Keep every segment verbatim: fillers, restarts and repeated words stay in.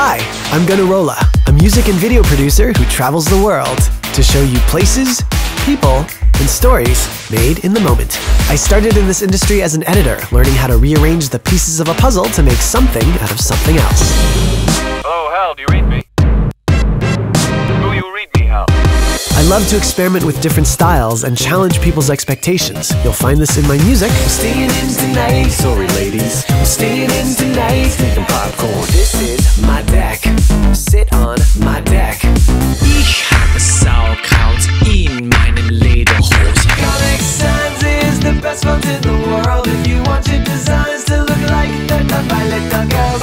Hi, I'm Gunnarolla, a music and video producer who travels the world to show you places, people, and stories made in the moment. I started in this industry as an editor, learning how to rearrange the pieces of a puzzle to make something out of something else. Oh, Hal, do you read me? Do you read me, Hal? I love to experiment with different styles and challenge people's expectations. You'll find this in my music. We're staying in tonight. Sorry, ladies. We're staying in tonight. Making popcorn. This is my deck. Sit on my deck. Ich habe Sauerkraut in meinen Lederhosen. Comic Sans is the best font in the world. If you want your designs to look like they're done by little girls.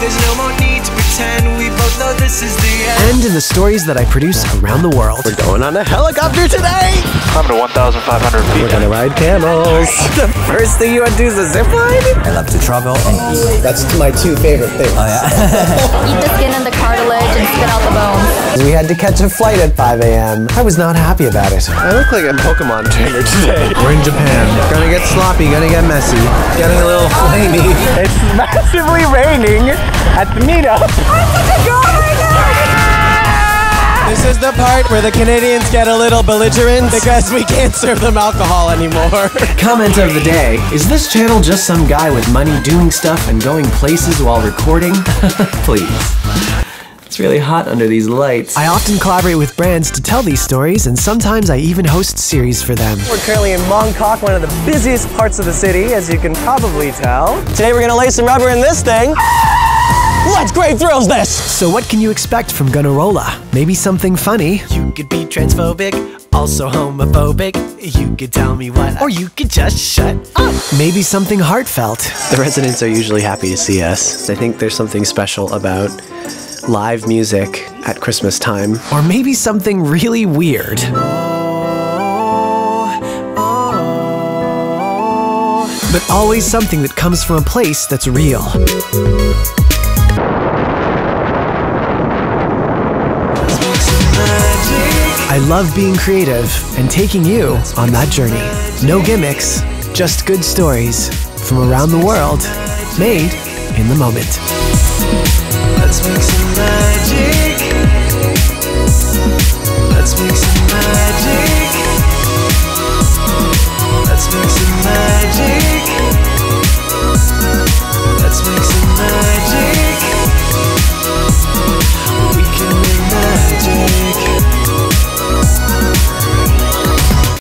There's no more need to pretend. We both know this is the end. And in the stories that I produce around the world. We're going on a helicopter today! I'm to one thousand five hundred feet. We're gonna ride camels. The first thing you want to do is a zip line? I love to travel and eat. That's my two favorite things. Oh yeah? Eat the skin and the cartilage and spit out the bones. We had to catch a flight at five A M I was not happy about it. I look like a Pokemon trainer today. We're in Japan. Gonna get sloppy, gonna get messy. Getting a little flamey. It's massively raining at the meetup. This is the part where the Canadians get a little belligerent because we can't serve them alcohol anymore. Comment of the day, is this channel just some guy with money doing stuff and going places while recording? Please. It's really hot under these lights. I often collaborate with brands to tell these stories, and sometimes I even host series for them. We're currently in Mong Kok, one of the busiest parts of the city, as you can probably tell. Today we're gonna lay some rubber in this thing. What great thrills this! So what can you expect from Gunnarolla? Maybe something funny. You could be transphobic, also homophobic. You could tell me what, or you could just shut up. Maybe something heartfelt. The residents are usually happy to see us. I think there's something special about live music at Christmas time. Or maybe something really weird. But always something that comes from a place that's real. I love being creative and taking you on that journey. No gimmicks, just good stories from around the world, made in the moment. Let's make some magic. Let's make some magic.